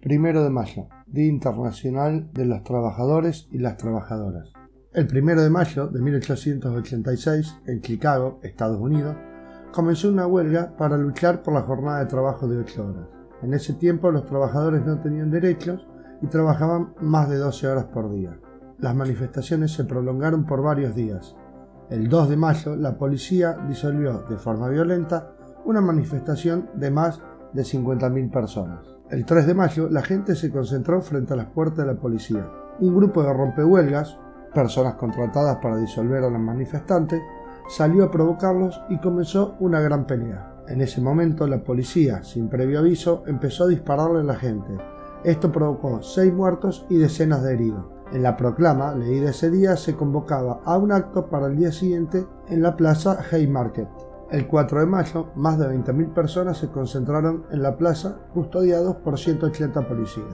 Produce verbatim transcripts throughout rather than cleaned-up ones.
Primero de mayo, Día Internacional de los Trabajadores y las Trabajadoras. El primero de mayo de mil ochocientos ochenta y seis, en Chicago, Estados Unidos, comenzó una huelga para luchar por la jornada de trabajo de ocho horas. En ese tiempo los trabajadores no tenían derechos y trabajaban más de doce horas por día. Las manifestaciones se prolongaron por varios días. El dos de mayo, la policía disolvió de forma violenta una manifestación de más de cincuenta mil personas. El tres de mayo, la gente se concentró frente a las puertas de la policía. Un grupo de rompehuelgas, personas contratadas para disolver a los manifestantes, salió a provocarlos y comenzó una gran pelea. En ese momento la policía, sin previo aviso, empezó a dispararle a la gente. Esto provocó seis muertos y decenas de heridos. En la proclama leída ese día se convocaba a un acto para el día siguiente en la plaza Haymarket. El cuatro de mayo, más de veinte mil personas se concentraron en la plaza, custodiados por ciento ochenta policías.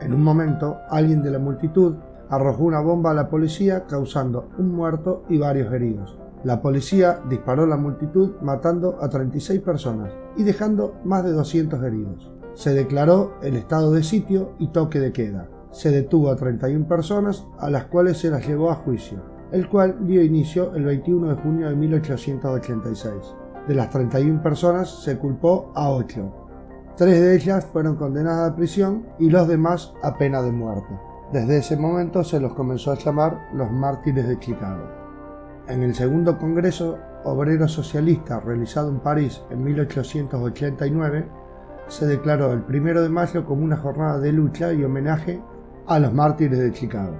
En un momento, alguien de la multitud arrojó una bomba a la policía, causando un muerto y varios heridos. La policía disparó a la multitud, matando a treinta y seis personas y dejando más de doscientos heridos. Se declaró el estado de sitio y toque de queda. Se detuvo a treinta y una personas, a las cuales se las llevó a juicio, el cual dio inicio el veintiuno de junio de mil ochocientos ochenta y seis. De las treinta y una personas se culpó a ocho. Tres de ellas fueron condenadas a prisión y los demás a pena de muerte. Desde ese momento se los comenzó a llamar los mártires de Chicago. En el segundo Congreso Obrero Socialista, realizado en París en mil ochocientos ochenta y nueve, se declaró el primero de mayo como una jornada de lucha y homenaje a los mártires de Chicago.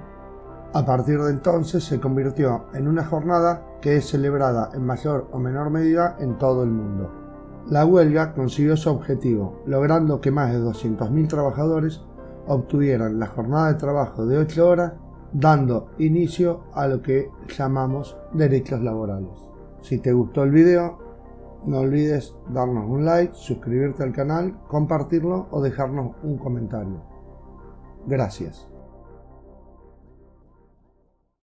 A partir de entonces se convirtió en una jornada que es celebrada en mayor o menor medida en todo el mundo. La huelga consiguió su objetivo, logrando que más de doscientos mil trabajadores obtuvieran la jornada de trabajo de ocho horas, dando inicio a lo que llamamos derechos laborales. Si te gustó el video, no olvides darnos un like, suscribirte al canal, compartirlo o dejarnos un comentario. Gracias.